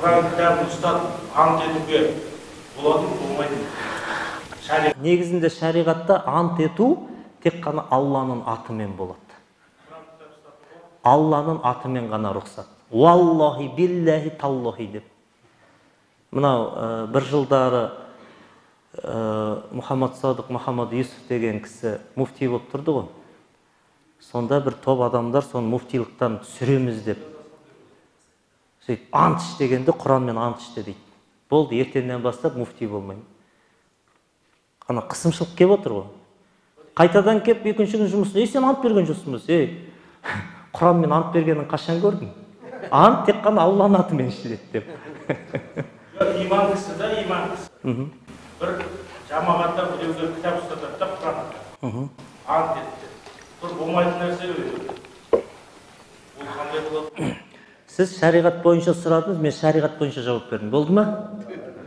Kur'an-ı Ustad ant etuge buladı mı, olmaydı mı? Negizinde şariatta ant etu tek kana Allah'ın atымен buladı. Allah'ın atымен kana ruhsat. Vallahi billahi tallahi deyip. Mına bir yıldari Muhammad Sadık Muhammad Yusuf degen kişi mufti bolup turdu go. Sonda bir top adamlar son muftiliktan süremiz deyip. Ant iştegende Kur'an men ant işte deydi. Boldu, ertenden bastap mufti bolmayın. Ana kısımşılık kep otur go. Kaytadan kep ekінші gün жұмысына, sen ant bergen жоқсың ба? Kur'an men ant bergenini kaçan gördün? Ant tek kana Allah'ın atымен işledi deyip. İman kısı da iman kısı. Bir cemaatta bu devler kitap ustadı da Kur'an atı. Ant etti. Bir olmaydılar sebebi. Bu kanday bulalım. Siz şariat boyunca sıradınız, ben şariat boyunca cevap verdim. Oldu mu?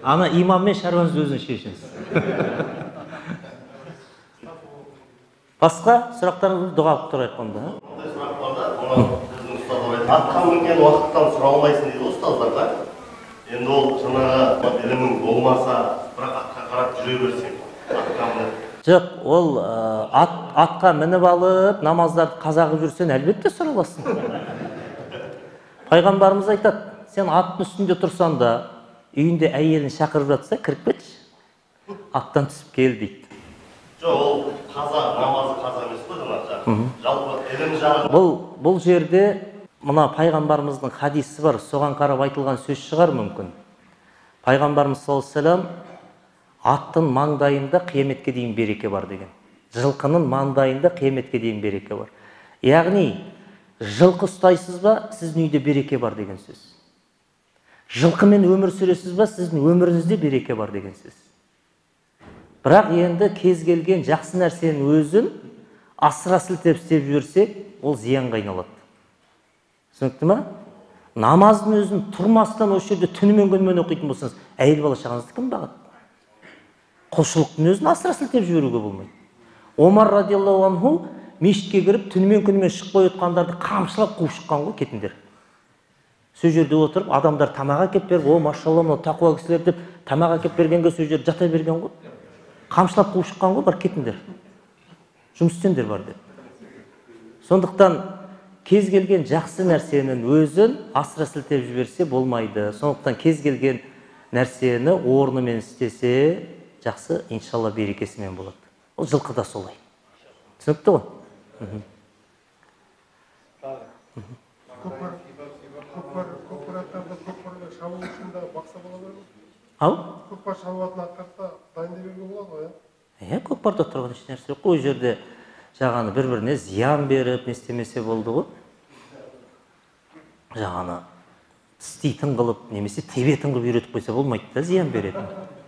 Ana imam ve şarvanızı özünüz şeşiniz. Başka sıraklarınızı dua alıp durayıp onda. Onday sıraklarda, ona bizim ustazlar, atkan ünken vakıttan sıra olmaysın dedi ustazlar da. Şimdi o şana elimin olmasa, bırak atkan karak cüreyi versin. Жоқ, ол атқа мініп алып, намаздарды қазағып жүрсен, әлбетте сұраласың. Пайғамбарымыз айтады, сен аттың үстінде тұрсаң да, үйінде әйелін шақырып жатса, кіріп кетші. Аттан түсіп кел дейді. Жоқ, ол қаза, намазы қаза емес қой жаңағы. Жалпы еліміз жағында. Бұл жерде мына пайғамбарымыздың хадисі бар, соған қарап айтылған сөз шығар мүмкін. Пайғамбарымыз саллаллаху алейхи вассалам аттың маңдайында қияметке дейін береке бар деген. Жылқының маңдайында қияметке дейін береке бар. Яғни, жылқы ұстайсыз ба, сіздің үйде береке бар деген сөз. Жылқымен өмір сүресіз ба, сіздің өміріңізде береке бар деген сөз. Бірақ енді кез келген жақсы нәрсенің өзін асыра сілтеп жүрсек, ол зиянға айналады. Түсінікті ме? Намаздың өзін тұрмастан осы жерде түнімен күнмен оқитын болсаңыз, әйел бала шағаңызды кім бағады? Құлшылықтың өзін асыра сілтеп жіберуге болмайды. Омар радиаллаху анху мешітке кіріп, түнімен күнімен шықпай отқандарды қамшылап қуып шыққан ғой, кетіндер. Сол жерде отырып, адамдар тамақ әкеп беріп, о, машалла, мына тақуа кісілер деп, тамақ әкеп бергенге сол жерде жата берген ғой. Қамшылап қуып шыққан ғой, бар кетіндер. Жұмыс істеңдер бар деп. Сондықтан кез келген жақсы нәрсенің өзін асыра сілтеп жіберсе болмайды. Сондықтан кез келген нәрсені орнымен істесе, жақсы, иншалла берекесімен болады. Ол жылқы да солай. Түсінікті ғой? Көкпар шабуыл ішінде бақса бола береді. Ау? Көкпар шабуылын атқарса дайын беруге болады ғой, иә? Иә, көкпарда тұрған еш нәрсе жоқ. Ол жерде жаңағы бір-біріне зиян беріп, не істемесе болды ғой. Жаңағы істейтін қылып, немесе тебетін қылып үйретіп қойса болмайды да, зиян береді.